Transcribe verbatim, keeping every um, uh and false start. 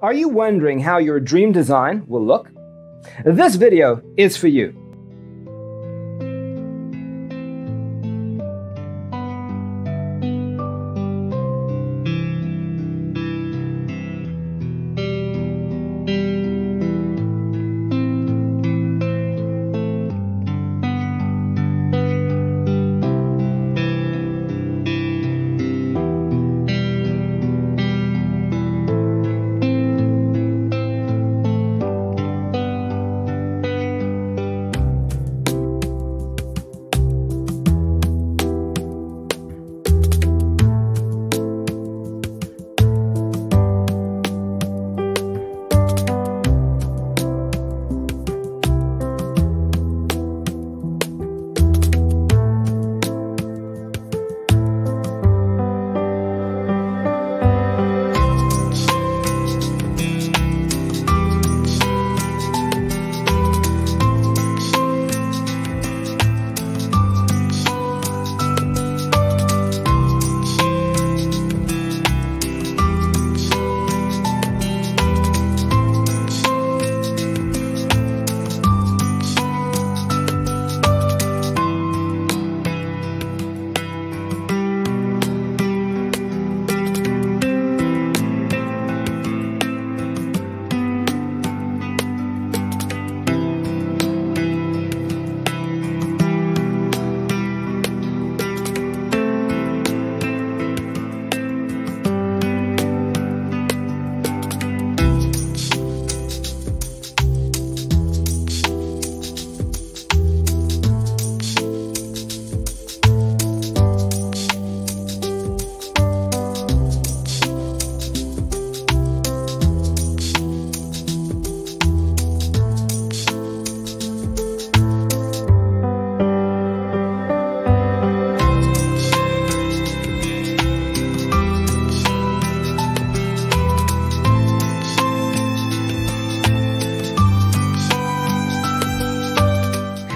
Are you wondering how your dream design will look? This video is for you.